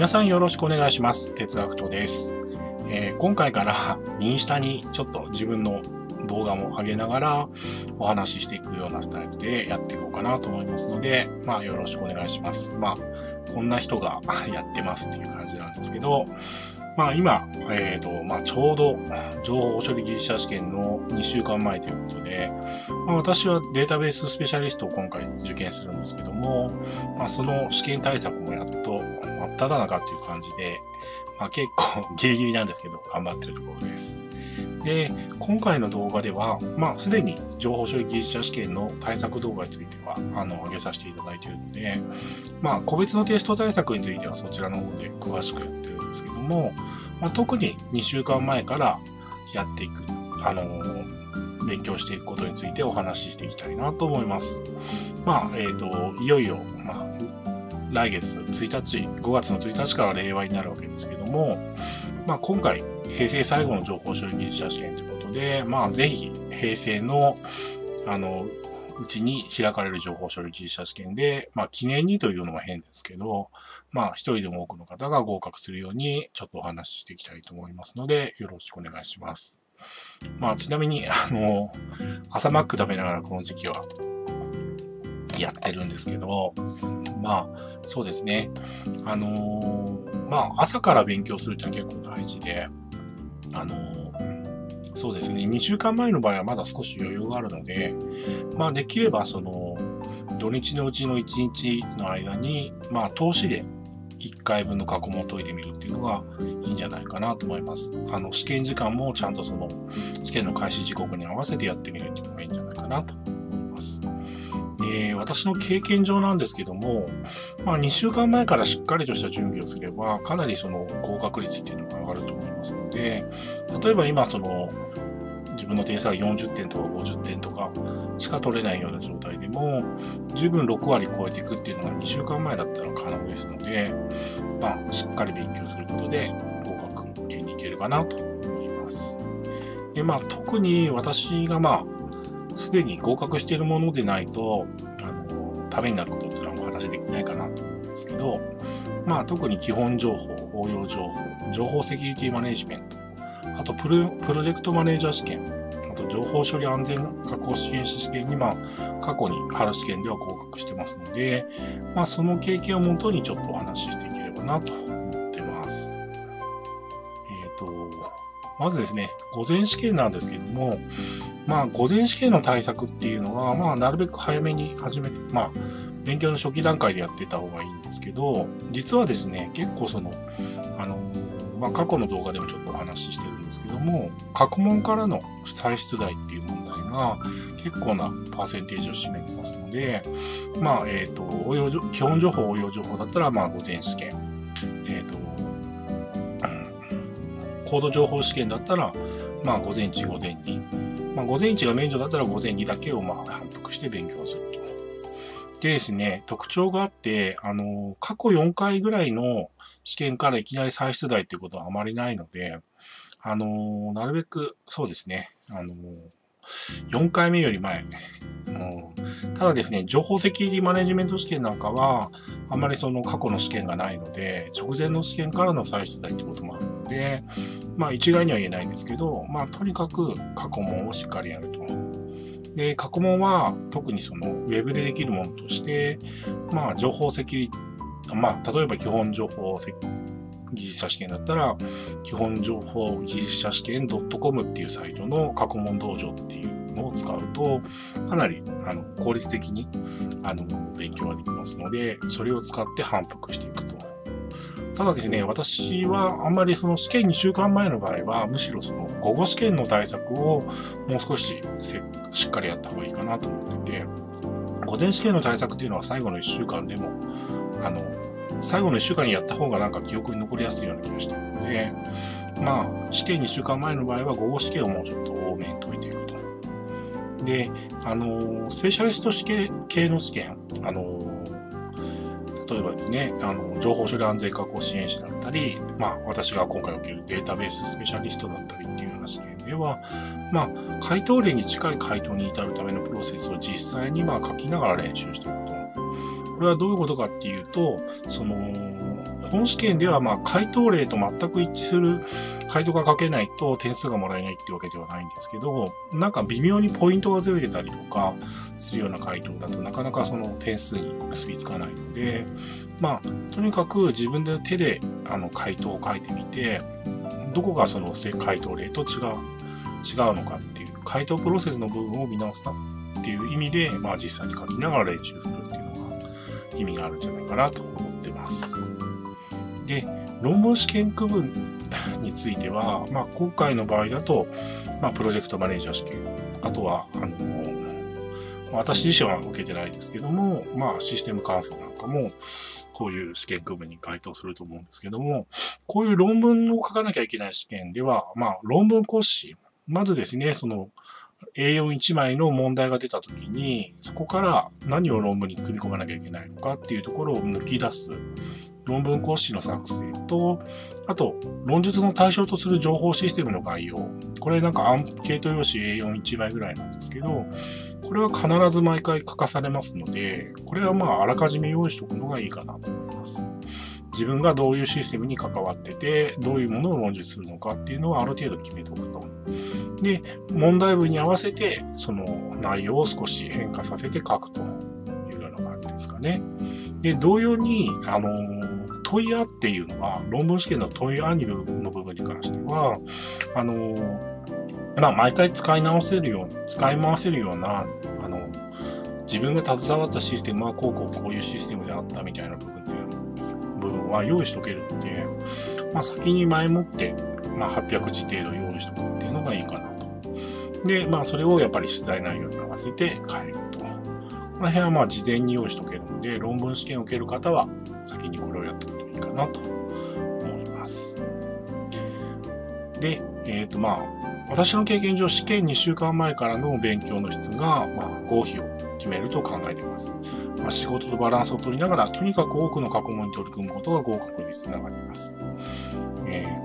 皆さんよろしくお願いします。哲学徒です。今回から右下にちょっと自分の動画も上げながらお話ししていくようなスタイルでやっていこうかなと思いますので、よろしくお願いします。こんな人がやってますっていう感じなんですけど、今、ちょうど情報処理技術者試験の2週間前ということで、私はデータベーススペシャリストを今回受験するんですけども、その試験対策もやっと真っただ中という感じで、結構ギリギリなんですけど頑張ってるところです。で、今回の動画では、すでに情報処理技術者試験の対策動画については、上げさせていただいているので、個別のテスト対策についてはそちらの方で詳しくやってるんですけども、特に2週間前からやっていく、勉強していくことについてお話ししていきたいなと思います。いよいよ、来月1日、5月の1日から令和になるわけですけども、今回、平成最後の情報処理技術者試験ということで、ぜひ平成の、うちに開かれる情報処理技術者試験で、記念にというのは変ですけど、一人でも多くの方が合格するように、ちょっとお話ししていきたいと思いますので、よろしくお願いします。ちなみに、朝マック食べながらこの時期は、やってるんですけど、そうですね。朝から勉強するってのは結構大事で、そうですね。2週間前の場合はまだ少し余裕があるので、できればその、土日のうちの1日の間に、通しで1回分の過去問を解いてみるっていうのがいいんじゃないかなと思います。試験時間もちゃんとその、試験の開始時刻に合わせてやってみるっていうのがいいんじゃないかなと思います。私の経験上なんですけども、2週間前からしっかりとした準備をすれば、かなりその合格率っていうのが上がると思いますので、例えば今その、自分の点差が40点とか50点とかしか取れないような状態でも、十分6割超えていくっていうのが2週間前だったら可能ですので、しっかり勉強することで合格圏に行けるかなと思います。で、特に私がすでに合格しているものでないと、ためになることっていうのはお話できないかなと思うんですけど、特に基本情報、応用情報、情報セキュリティマネジメント、あとプロジェクトマネージャー試験、あと情報処理安全確保支援者試験に、過去に春試験では合格してますので、その経験をもとにちょっとお話ししていければなと思ってます。まずですね、午前試験なんですけども、午前試験の対策っていうのは、なるべく早めに始めて、勉強の初期段階でやってた方がいいんですけど、実はですね、結構その、過去の動画でもちょっとお話ししてるんですけども、過去問からの再出題っていう問題が結構なパーセンテージを占めてますので、基本情報、応用情報だったら、午前試験、高度情報試験だったら、午前1、午前2、午前1が免除だったら午前2だけを反復して勉強すると。でですね、特徴があって、過去4回ぐらいの試験からいきなり再出題っていうことはあまりないので、なるべく、そうですね、4回目より前。ただですね、情報セキュリティマネジメント試験なんかは、あんまりその過去の試験がないので、直前の試験からの再出題ってこともあるので、一概には言えないんですけど、とにかく過去問をしっかりやると。で、過去問は特にそのウェブでできるものとして、情報セキュリティ、例えば基本情報技術者試験だったら、基本情報技術者試験 .com っていうサイトの過去問道場っていうを使うとかなり効率的に勉強ができますので、それを使って反復していくと。ただですね、私はあんまりその試験2週間前の場合は、むしろその午後試験の対策をもう少ししっかりやった方がいいかなと思っていて、午前試験の対策っていうのは最後の1週間でも最後の1週間にやった方がなんか記憶に残りやすいような気がしているので、試験2週間前の場合は午後試験をもうちょっと多めに解いていく。で、スペシャリスト試験系の試験、例えばですね、情報処理安全確保支援者だったり、私が今回受けるデータベーススペシャリストだったりっていうような試験では、回答例に近い回答に至るためのプロセスを実際に書きながら練習していくと。これはどういうことかっていうと、本試験ではまあ回答例と全く一致する回答が書けないと点数がもらえないってわけではないんですけど、なんか微妙にポイントがずれてたりとかするような回答だとなかなかその点数に結びつかないので、まあとにかく自分で手で回答を書いてみて、どこがその回答例と違うのかっていう回答プロセスの部分を見直したっていう意味で、まあ、実際に書きながら練習するっていうのが意味があるんじゃないかなと思ってます。で、論文試験区分については、まあ、今回の場合だと、まあ、プロジェクトマネージャー試験、あとは私自身は受けてないですけども、まあ、システム関数なんかもこういう試験区分に該当すると思うんですけども、こういう論文を書かなきゃいけない試験では、まあ、論文講師、まずですね、その A41 枚の問題が出たときに、そこから何を論文に組み込まなきゃいけないのかっていうところを抜き出す論文講師の作成と、あと論述の対象とする情報システムの概要、これなんかアンケート用紙 A41 枚ぐらいなんですけど、これは必ず毎回書かされますので、これはまああらかじめ用意しておくのがいいかなと思います。自分がどういうシステムに関わってて、どういうものを論述するのかっていうのはある程度決めておくと。で、問題文に合わせてその内容を少し変化させて書くというような感じですかね。で、同様に問い案っていうのは、論文試験の問い案の部分に関しては、まあ毎回使い回せるような自分が携わったシステムはこういうシステムであったみたいな部分は用意しとけるので、まあ、先に前もって、まあ、800字程度用意しとくっていうのがいいかなと。で、まあ、それをやっぱり出題内容に合わせて変えると。この辺はまあ事前に用意しとけるので、論文試験を受ける方は先にこれをやっておくといいかなと思います。で、まあ私の経験上、試験2週間前からの勉強の質が、まあ、合否を決めると考えています。仕事とバランスを取りながら、とにかく多くの過去問に取り組むことが合格につながります。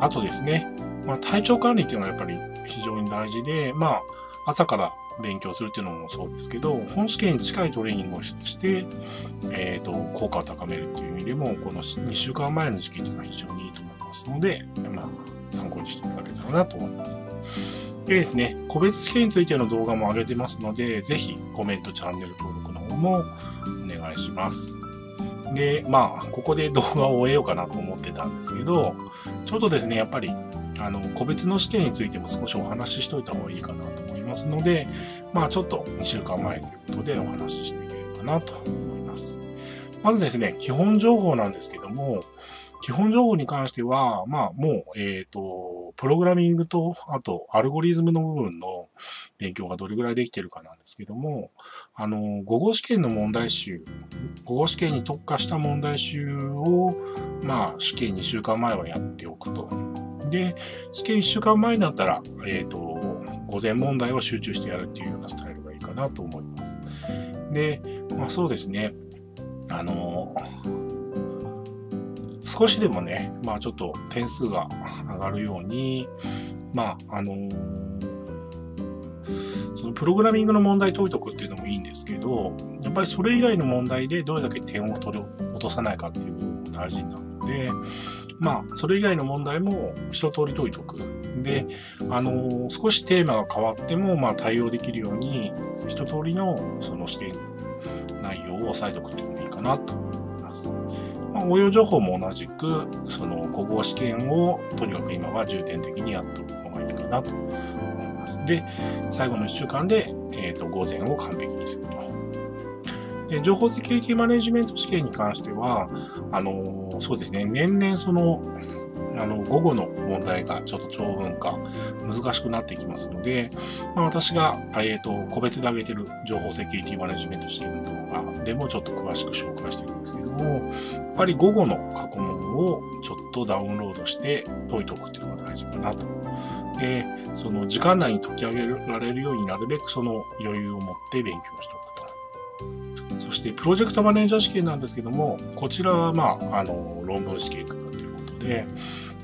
あとですね、まあ、体調管理っていうのはやっぱり非常に大事で、まあ、朝から勉強するっていうのもそうですけど、本試験に近いトレーニングをして、効果を高めるっていう意味でも、この2週間前の時期っていうのは非常にいいと思いますので、まあ、参考にしていただけたらなと思います。でですね、個別試験についての動画も上げてますので、ぜひコメント、チャンネル登録の方もお願いします。で、まあ、ここで動画を終えようかなと思ってたんですけど、ちょうどですね、やっぱり、個別の試験についても少しお話ししといた方がいいかなと思いますので、まあ、ちょっと2週間前ということでお話ししていけるかなと思います。まずですね、基本情報なんですけども、基本情報に関しては、まあ、もう、プログラミングと、あと、アルゴリズムの部分の勉強がどれぐらいできてるかなんですけども、午後試験の問題集、午後試験に特化した問題集を、まあ、試験2週間前はやっておくと。で、試験1週間前になったら、午前問題を集中してやるっていうようなスタイルがいいかなと思います。で、まあ、そうですね、少しでもね、まあちょっと点数が上がるように、まあそのプログラミングの問題解いておくっていうのもいいんですけど、やっぱりそれ以外の問題でどれだけ点を落とさないかっていう部分も大事になるので、まあそれ以外の問題も一通り解いておく。で、少しテーマが変わっても、まあ対応できるように、一通りのその試験内容を押さえておくっていうのもいいかなと思います。応用情報も同じく、その国語試験をとにかく今は重点的にやっておくのがいいかなと思います。で、最後の1週間で、午前を完璧にすると。で、情報セキュリティマネジメント試験に関しては、そうですね、年々その、午後の問題がちょっと長文化、難しくなってきますので、まあ、私が、個別で上げてる情報セキュリティマネジメント試験の動画でもちょっと詳しく紹介してるんですけども、やっぱり午後の過去問をちょっとダウンロードして解いておくっていうのが大事かなと。で、その時間内に解き上げられるようになるべくその余裕を持って勉強しておくと。そして、プロジェクトマネージャー試験なんですけども、こちらはまあ、論文試験ということで、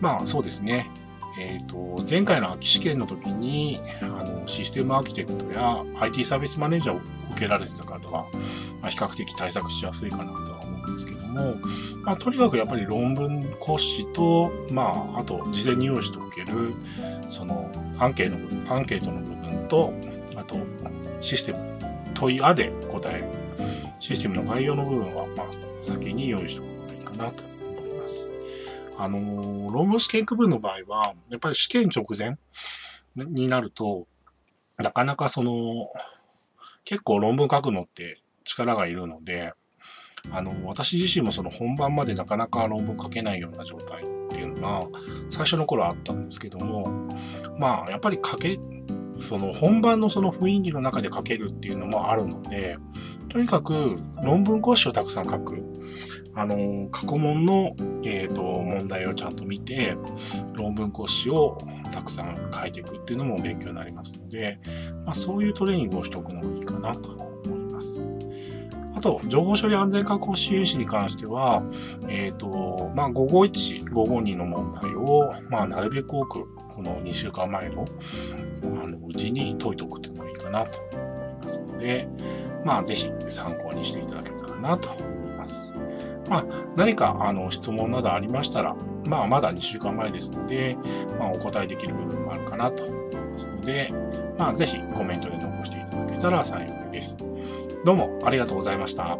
まあそうですね、前回の秋試験の時にシステムアーキテクトや IT サービスマネージャーを受けられてた方は、まあ、比較的対策しやすいかなとは思うんですけども、も、まあ、とにかくやっぱり論文骨子と、まあ、あと事前に用意しておけるそのアンケートの部分と、あとシステム問いあで答えるシステムの概要の部分は、まあ、先に用意しておくのがいいかなと思います。論文試験区分の場合はやっぱり試験直前になるとなかなかその結構論文書くのって力がいるので、私自身もその本番までなかなか論文書けないような状態っていうのが最初の頃あったんですけども、まあやっぱりその本番のその雰囲気の中で書けるっていうのもあるので、とにかく論文講師をたくさん書く。過去問の、問題をちゃんと見て論文講師をたくさん書いていくっていうのも勉強になりますので、まあ、そういうトレーニングをしておくのがいいかなと思います。あと情報処理安全確保支援士に関しては、まあ、551、552の問題を、まあ、なるべく多くこの2週間前のうちに解いておくっていうのがいいかなと思いますので、まあ、ぜひ参考にしていただけたらなと思います。まあ、何か質問などありましたら、まあ、まだ2週間前ですので、まあ、お答えできる部分もあるかなと思いますので、まあ、ぜひコメントで残していただけたら幸いです。どうもありがとうございました。